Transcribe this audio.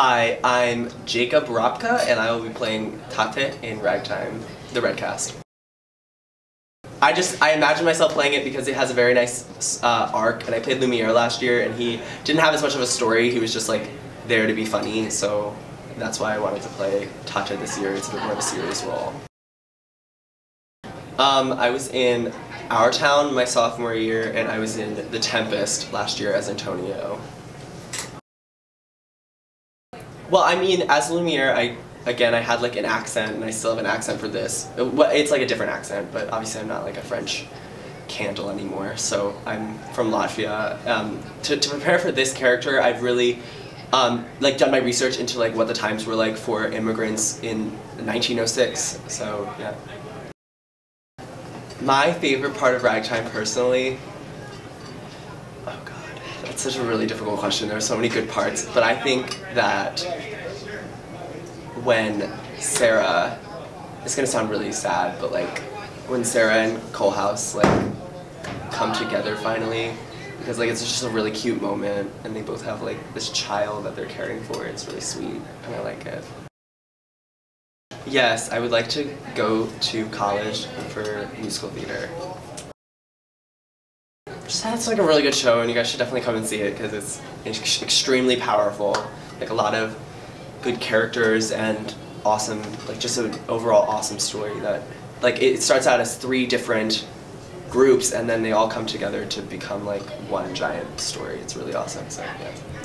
Hi, I'm Jacob Ropka, and I will be playing Tate in Ragtime, the Redcast. I imagine myself playing it because it has a very nice arc, and I played Lumiere last year, and he didn't have as much of a story. He was just like there to be funny, so that's why I wanted to play Tate this year. It's a bit more of a serious role. I was in Our Town my sophomore year, and I was in The Tempest last year as Antonio. Well, I mean, as Lumiere, I had like an accent, and I still have an accent for this. It's like a different accent, but obviously I'm not like a French candle anymore, so I'm from Latvia. To prepare for this character, I've really done my research into like what the times were like for immigrants in 1906, so yeah. My favorite part of Ragtime personally, oh god, that's such a really difficult question. There are so many good parts, but I think that when Sarah, it's gonna sound really sad, but like when Sarah and Cole House like come together finally, because like it's just a really cute moment, and they both have like this child that they're caring for. It's really sweet, and I like it. Yes, I would like to go to college for musical theater. Just that's like a really good show, and you guys should definitely come and see it because it's extremely powerful. Like a lot of good characters and awesome, like just an overall awesome story that, like it starts out as three different groups and then they all come together to become like one giant story. It's really awesome. So yeah.